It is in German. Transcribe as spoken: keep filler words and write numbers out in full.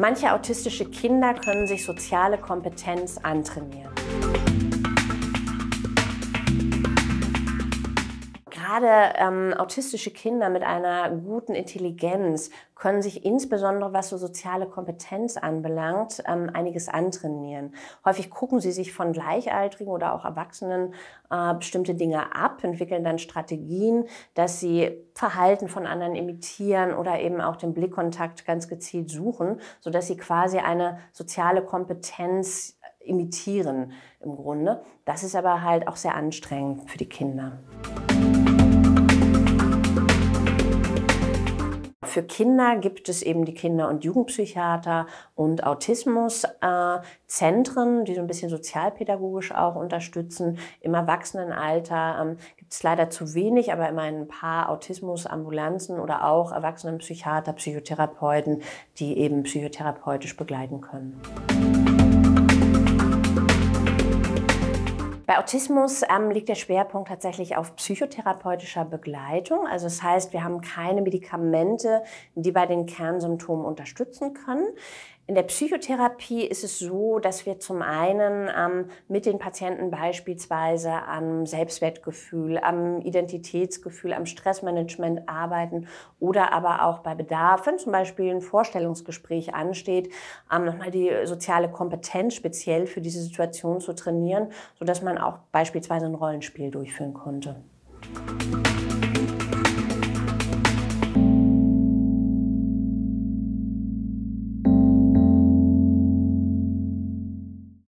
Manche autistische Kinder können sich soziale Kompetenz antrainieren. Gerade ähm, autistische Kinder mit einer guten Intelligenz können sich insbesondere, was so soziale Kompetenz anbelangt, ähm, einiges antrainieren. Häufig gucken sie sich von Gleichaltrigen oder auch Erwachsenen äh, bestimmte Dinge ab, entwickeln dann Strategien, dass sie Verhalten von anderen imitieren oder eben auch den Blickkontakt ganz gezielt suchen, sodass sie quasi eine soziale Kompetenz imitieren im Grunde. Das ist aber halt auch sehr anstrengend für die Kinder. Für Kinder gibt es eben die Kinder- und Jugendpsychiater und Autismuszentren, die so ein bisschen sozialpädagogisch auch unterstützen. Im Erwachsenenalter gibt es leider zu wenig, aber immerhin ein paar Autismusambulanzen oder auch Erwachsenenpsychiater, Psychotherapeuten, die eben psychotherapeutisch begleiten können. Bei Autismus ähm, liegt der Schwerpunkt tatsächlich auf psychotherapeutischer Begleitung. Also das heißt, wir haben keine Medikamente, die bei den Kernsymptomen unterstützen können. In der Psychotherapie ist es so, dass wir zum einen ähm, mit den Patienten beispielsweise am Selbstwertgefühl, am Identitätsgefühl, am Stressmanagement arbeiten oder aber auch bei Bedarf, wenn zum Beispiel ein Vorstellungsgespräch ansteht, ähm, nochmal die soziale Kompetenz speziell für diese Situation zu trainieren, sodass man auch beispielsweise ein Rollenspiel durchführen konnte.